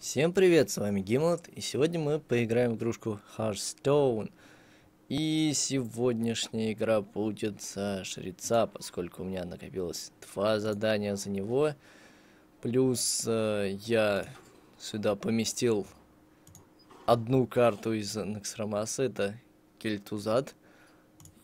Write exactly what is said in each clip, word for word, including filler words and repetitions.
Всем привет, с вами Гимлот, и сегодня мы поиграем в игрушку Hearthstone. И сегодняшняя игра будет за Жреца, поскольку у меня накопилось два задания за него. Плюс э, я сюда поместил одну карту из Наксрамаса, это Кел'Тузад.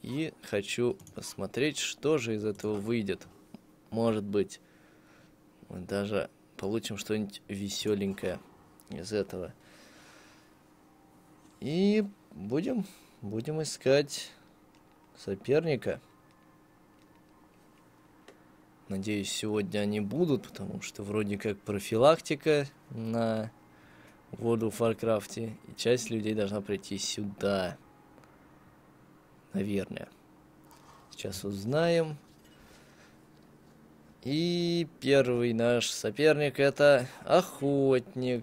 И хочу посмотреть, что же из этого выйдет. Может быть, мы даже получим что-нибудь веселенькое из этого. И будем, будем искать соперника. Надеюсь, сегодня они будут, потому что вроде как профилактика на воду в Варкрафте. И часть людей должна прийти сюда. Наверное. Сейчас узнаем. И первый наш соперник — это охотник.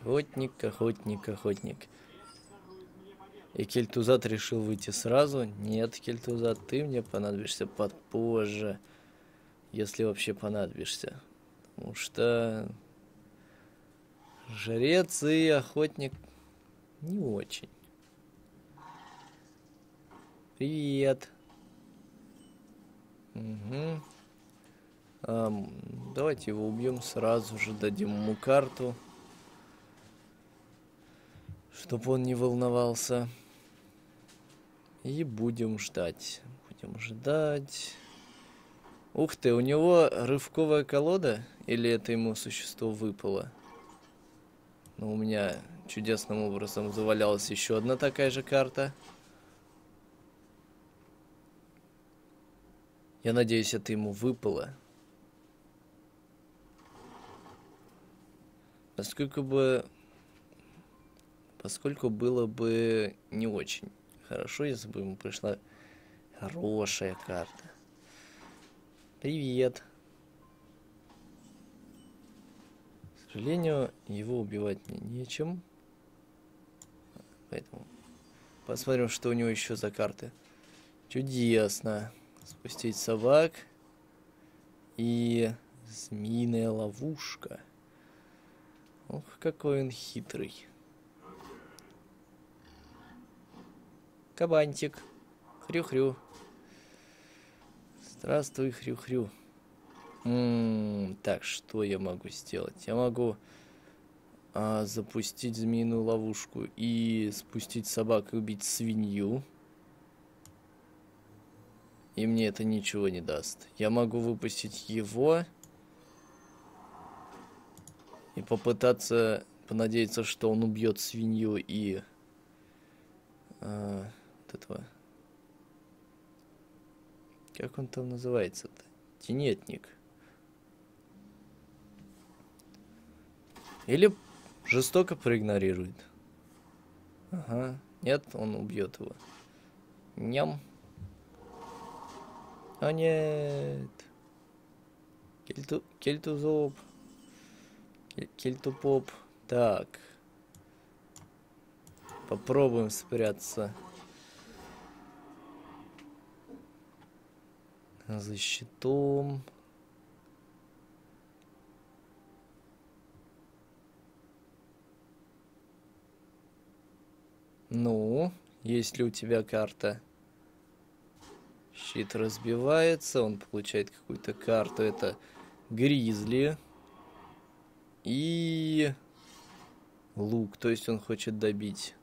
Охотник, охотник, охотник. И Кел'Тузад решил выйти сразу. Нет, Кел'Тузад, ты мне понадобишься попозже. Если вообще понадобишься. Потому что жрец и охотник не очень. Привет. Угу. Um, давайте его убьем, сразу же дадим ему карту, чтобы он не волновался. И будем ждать. Будем ждать. Ух ты, у него рывковая колода? Или это ему существо выпало? Но у меня чудесным образом завалялась еще одна такая же карта. Я надеюсь, это ему выпало. Поскольку бы... Поскольку было бы не очень хорошо, если бы ему пришла хорошая карта. Привет. К сожалению, его убивать мне нечем. Поэтому посмотрим, что у него еще за карты. Чудесно. Спустить собак и змеиная ловушка. Ох, какой он хитрый. Кабантик. Хрю-хрю. Здравствуй, хрю-хрю. Так, что я могу сделать? Я могу а, запустить змеиную ловушку и спустить собак и убить свинью. И мне это ничего не даст. Я могу выпустить его и попытаться понадеяться, что он убьет свинью и э, вот этого. Как он там называется-то? Тенетник. Или жестоко проигнорирует. Ага. Нет, он убьет его. Ням. А нет. Кельту... Кел'Тузоб. Кел'Тупоп. Так. Попробуем спрятаться. За щитом. Ну, есть ли у тебя карта? Щит разбивается, он получает какую-то карту. Это гризли и лук, то есть он хочет добить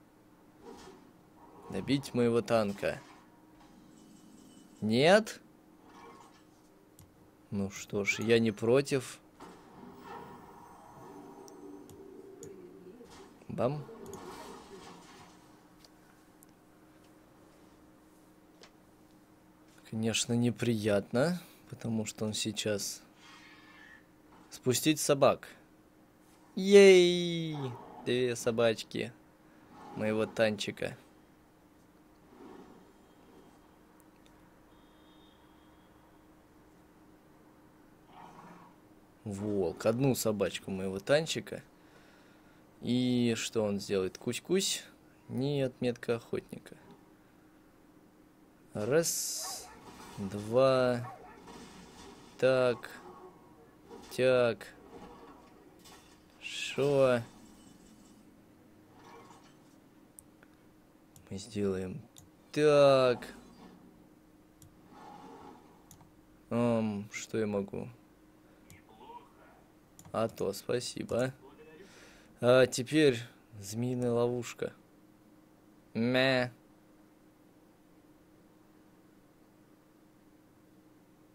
добить моего танка. Нет? Ну что ж, я не против. Бам. Конечно, неприятно, потому что он сейчас... Спустить собак. Ей! Две собачки моего танчика. Волк. Одну собачку моего танчика. И что он сделает? Кусь-кусь? Нет, метка охотника. Раз... Два. Так. Так. Шо? Мы сделаем так. Эм, что я могу? А то, спасибо. А теперь змеиная ловушка. Мя.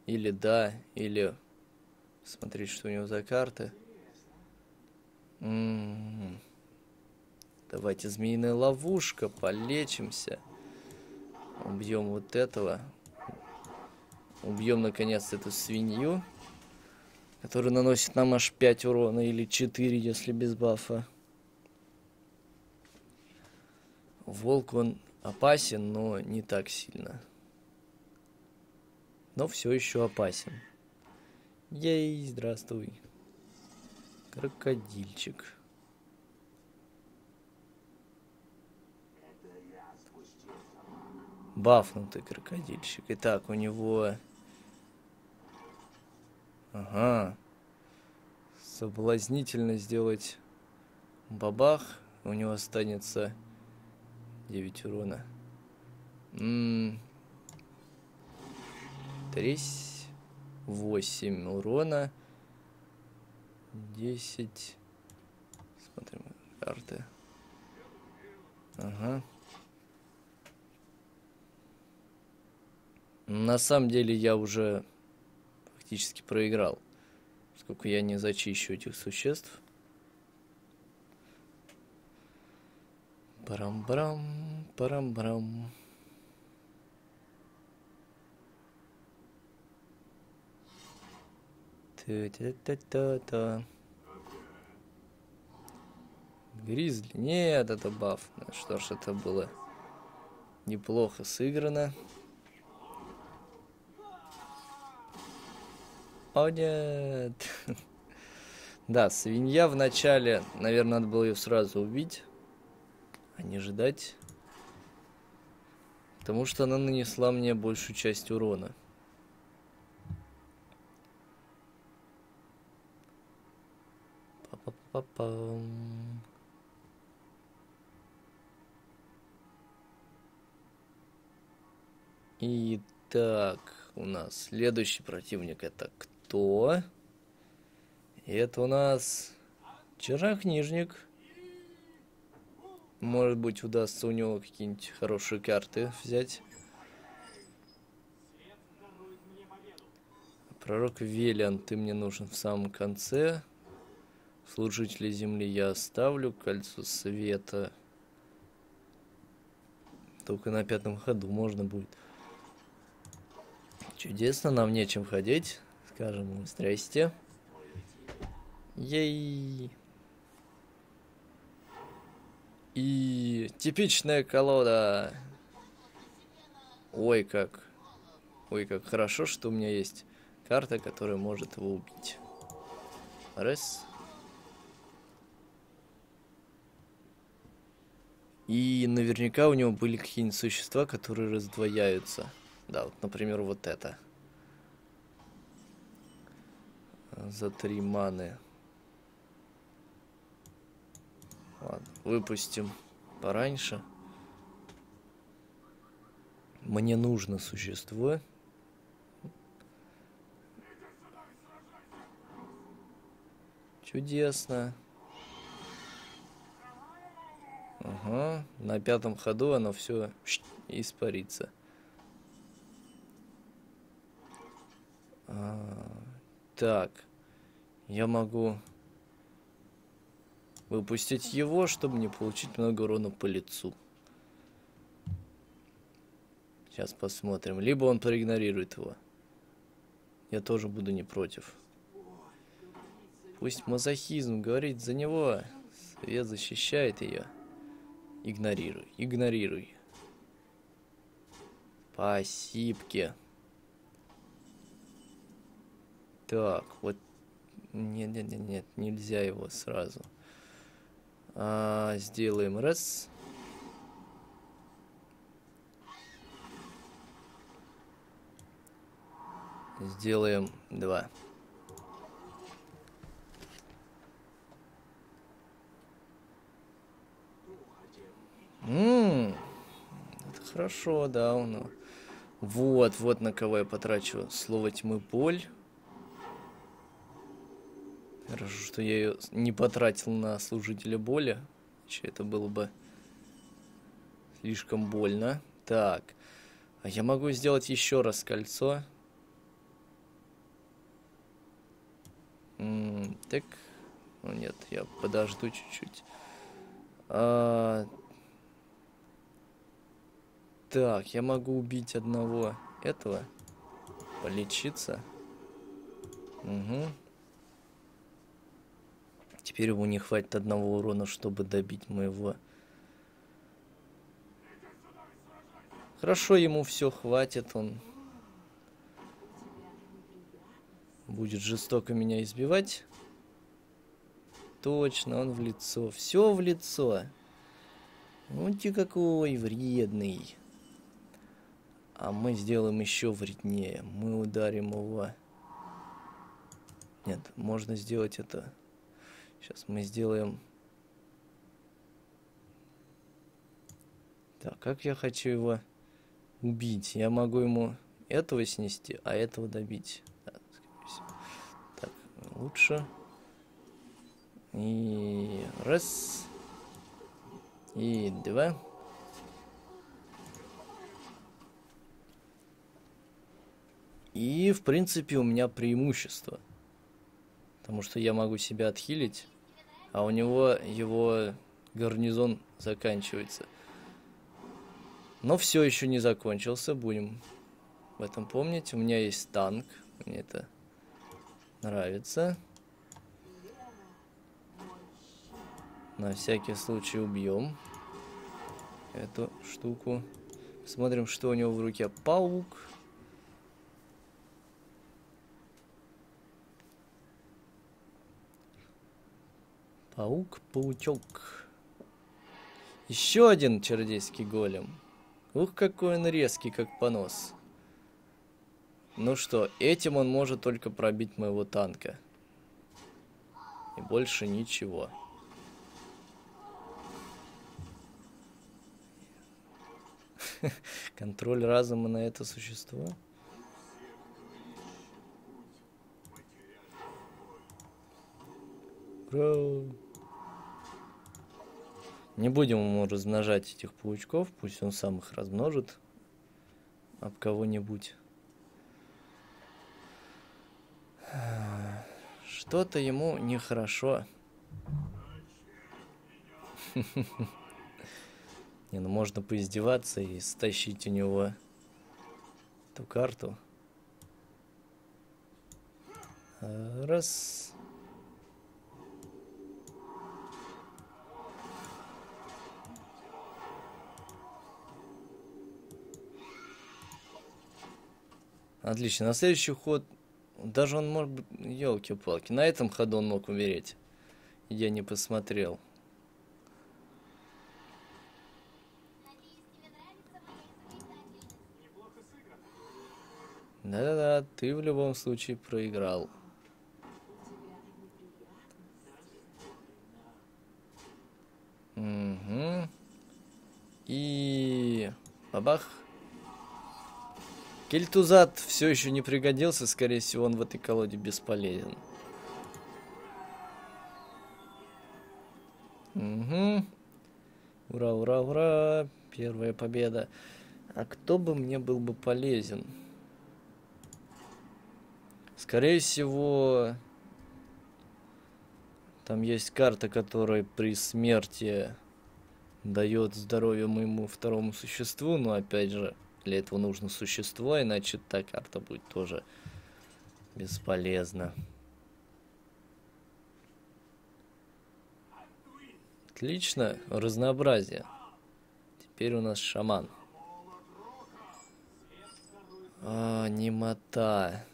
Или да, или... Смотреть, что у него за карты. М-м-м. Давайте змеиная ловушка, полечимся. Убьем вот этого. Убьем, наконец, эту свинью, которая наносит нам аж пять урона, или четыре, если без бафа. Волк, он опасен, но не так сильно. Но все еще опасен. Ей, здравствуй. Крокодильчик. Бафнутый крокодильчик. Итак, у него... Ага. Соблазнительно сделать бабах. У него останется девять урона. М-м. Тресь. восемь урона. десять. Смотрим карты. Ага. На самом деле я уже фактически проиграл, поскольку я не зачищу этих существ. Парам-брам, парам-брам. Та-та-та-та-та. Гризли. Нет, это баф. Что ж, это было неплохо сыграно. О, нет. Да, свинья в начале. Наверное, надо было ее сразу убить, а не ждать. Потому что она нанесла мне большую часть урона. Па-па-па-пам. Итак, у нас следующий противник — это кто? Это у нас чародей-книжник. Может быть, удастся у него какие-нибудь хорошие карты взять. Пророк Велиан, ты мне нужен в самом конце. Служителей земли я оставлю. Кольцо света только на пятом ходу можно будет. Чудесно, нам нечем ходить. Скажем, здрасте. Ей. И типичная колода. Ой, как. Ой, как хорошо, что у меня есть карта, которая может его убить. Раз. И наверняка у него были какие-нибудь существа, которые раздвояются. Да, вот, например, вот это. За три маны. Ладно, выпустим пораньше. Мне нужно существо. Чудесно. Ага, на пятом ходу оно все испарится. Так, я могу выпустить его, чтобы не получить много урона по лицу. Сейчас посмотрим. Либо он проигнорирует его. Я тоже буду не против. Пусть мазохизм говорит за него. Свет защищает ее. Игнорируй, игнорируй. Спасибо. Так, вот... Нет, нет, нет, нет, нельзя его сразу. А, сделаем раз. Сделаем два. Хорошо, да, ну. Вот, вот на кого я потрачу слово тьмы боль. Хорошо, что я ее не потратил на служителя боли. Че это было бы слишком больно. Так. А я могу сделать еще раз кольцо. М-м, так. Ну нет, я подожду чуть-чуть. А... Так, я могу убить одного этого. Полечиться. Угу. Теперь ему не хватит одного урона, чтобы добить моего. Хорошо, ему все хватит, он будет жестоко меня избивать. Точно, он в лицо. Все в лицо. Ну ты какой вредный. А мы сделаем еще вреднее. Мы ударим его. Нет, можно сделать это. Сейчас мы сделаем... Так, как я хочу его убить? Я могу ему этого снести, а этого добить. Так, так лучше. И раз. И два. И, в принципе, у меня преимущество. Потому что я могу себя отхилить, а у него его гарнизон заканчивается. Но все еще не закончился, будем об этом помнить. У меня есть танк, мне это нравится. На всякий случай убьем эту штуку. Смотрим, что у него в руке. Паук. Паук, паучок. Еще один чародейский голем. Ух, какой он резкий, как понос. Ну что, этим он может только пробить моего танка. И больше ничего. Контроль разума на это существо. Ура! Не будем ему размножать этих паучков, пусть он сам их размножит об кого-нибудь. Что-то ему нехорошо. Не, ну можно поиздеваться и стащить у него эту карту. Раз... Отлично, на следующий ход, даже он может быть, елки-палки, на этом ходу он мог умереть, я не посмотрел. Да-да-да, ты в любом случае проиграл. Угу. И... бабах. Кел'Тузад все еще не пригодился, скорее всего, он в этой колоде бесполезен. Угу. Ура, ура, ура. Первая победа. А кто бы мне был бы полезен? Скорее всего, там есть карта, которая при смерти дает здоровье моему второму существу, но опять же... Для этого нужно существо, иначе та карта будет тоже бесполезна. Отлично, разнообразие. Теперь у нас шаман. А, немота.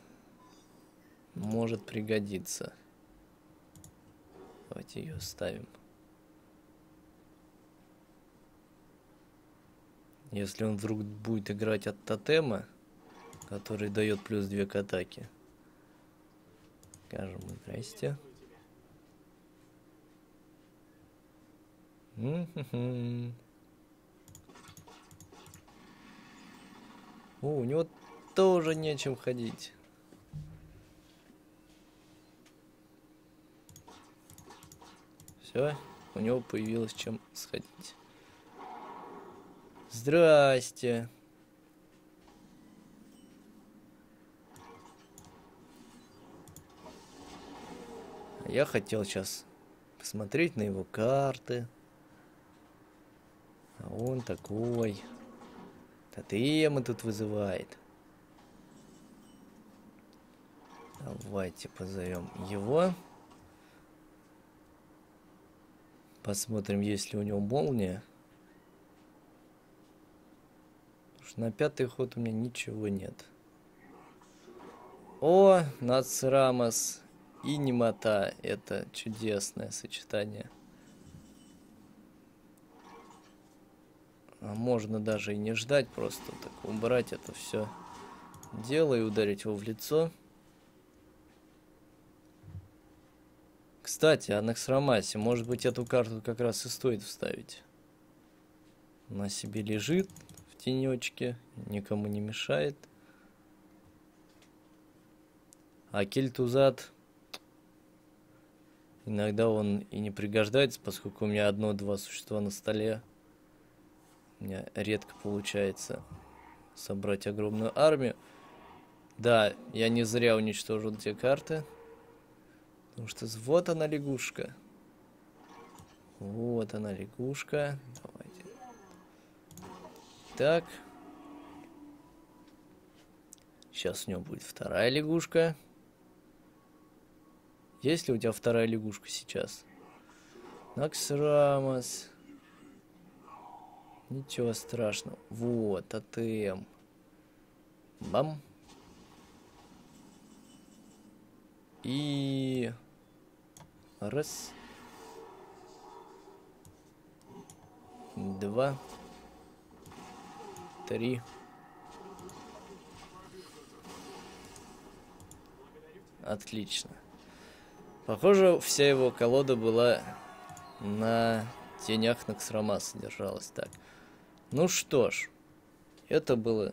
Может пригодиться. Давайте ее ставим. Если он вдруг будет играть от тотема, который дает плюс две к атаке. Скажем, здрасте. О, у него тоже нечем ходить. Все, у него появилось чем сходить. Здрасте. Я хотел сейчас посмотреть на его карты. А он такой. Тотемы тут вызывает. Давайте позовем его. Посмотрим, есть ли у него молния. Потому что на пятый ход у меня ничего нет. О, Наксрамас и немота. Это чудесное сочетание. Можно даже и не ждать, просто так убрать это все дело и ударить его в лицо. Кстати, о Наксрамасе, может быть, эту карту как раз и стоит вставить. Она себе лежит в тенечке, никому не мешает. А Кел'Тузад, иногда он и не пригождается, поскольку у меня одно-два существа на столе. У меня редко получается собрать огромную армию. Да, я не зря уничтожил те карты. Потому что вот она лягушка. Вот она лягушка. Давайте. Так. Сейчас у него будет вторая лягушка. Есть ли у тебя вторая лягушка сейчас? Наксрамас. Ничего страшного. Вот, АТМ. Бам. И... Раз. Два. Три. Отлично. Похоже, вся его колода была на тенях Наксрамаса, держалась так. Ну что ж, это было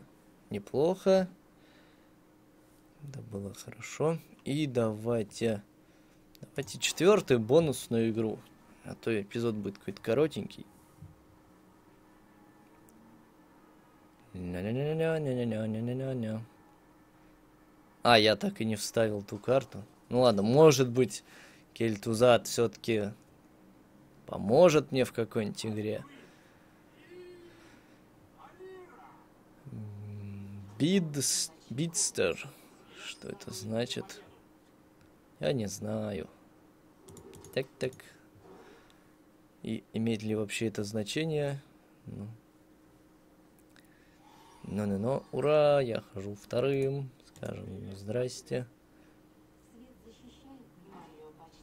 неплохо, это было хорошо. И давайте, давайте четвертую бонусную игру, а то эпизод будет какой-то коротенький. А, я так и не вставил ту карту. Ну ладно, может быть, Кел'Тузад все-таки поможет мне в какой-нибудь игре. Бидстер. Что это значит? Я не знаю. Так, так. И имеет ли вообще это значение? Ну, ну, ну, ура! Я хожу вторым. Скажем ему здрасте.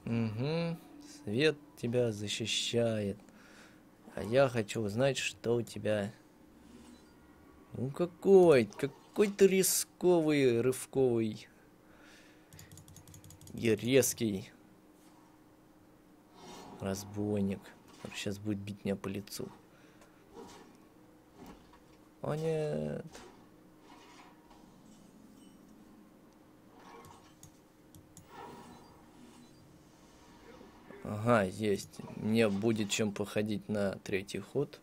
Угу. Свет тебя защищает. А я хочу узнать, что у тебя. Ну какой, какой-то рисковый, рывковый и резкий разбойник. Сейчас будет бить меня по лицу. О нет. Ага, есть. Мне будет чем походить на третий ход.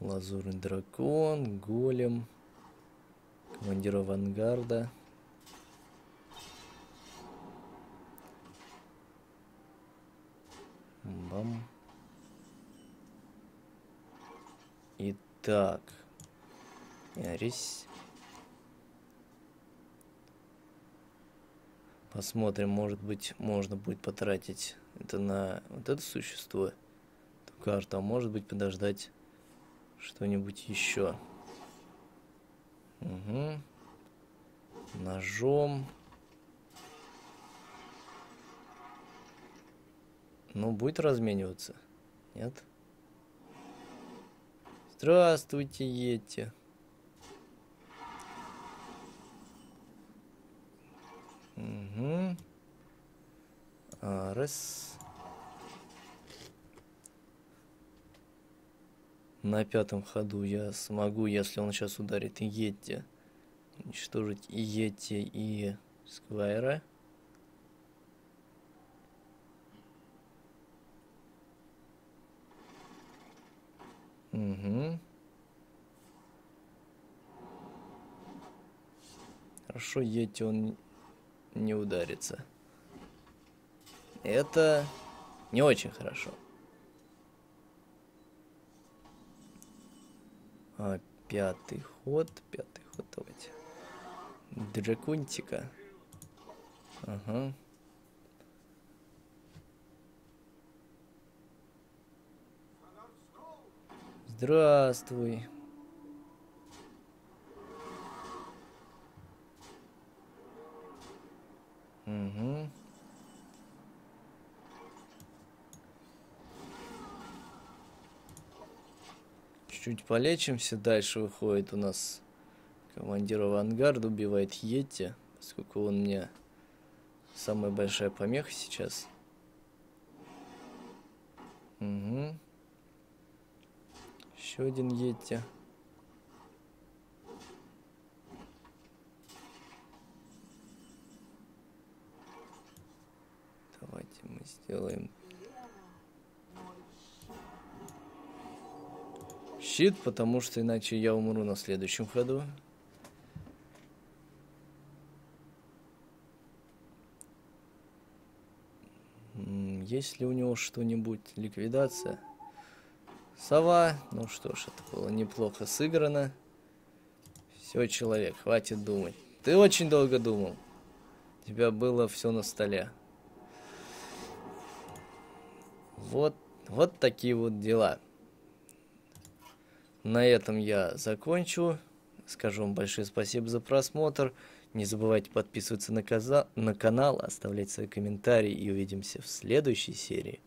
Лазурный дракон, голем, командир авангарда. Бам. Итак, Ярис. Посмотрим, может быть, можно будет потратить это на вот это существо, эту карту, а может быть подождать что-нибудь еще. Угу. Ножом. Ну, будет размениваться? Нет? Здравствуйте, Йети. Угу. Раз. на пятом ходу я смогу, если он сейчас ударит Йетти, уничтожить и Йетти, и Сквайра. Угу. Хорошо, Йетти он не ударится. Это не очень хорошо. А, пятый ход, пятый ход, давайте. Дракунтика. Ага. Здравствуй. Угу. Чуть полечимся. Дальше выходит у нас командир авангарда, убивает Йетти, поскольку он мне самая большая помеха сейчас. Угу. Еще один Йетти. Давайте мы сделаем щит, потому что иначе я умру на следующем ходу. Есть ли у него что-нибудь? Ликвидация. Сова. Ну что ж, это было неплохо сыграно. Все, человек, хватит думать. Ты очень долго думал. У тебя было все на столе. Вот, вот такие вот дела. На этом я закончу. Скажу вам большое спасибо за просмотр. Не забывайте подписываться на, каза... на канал, оставлять свои комментарии, и увидимся в следующей серии.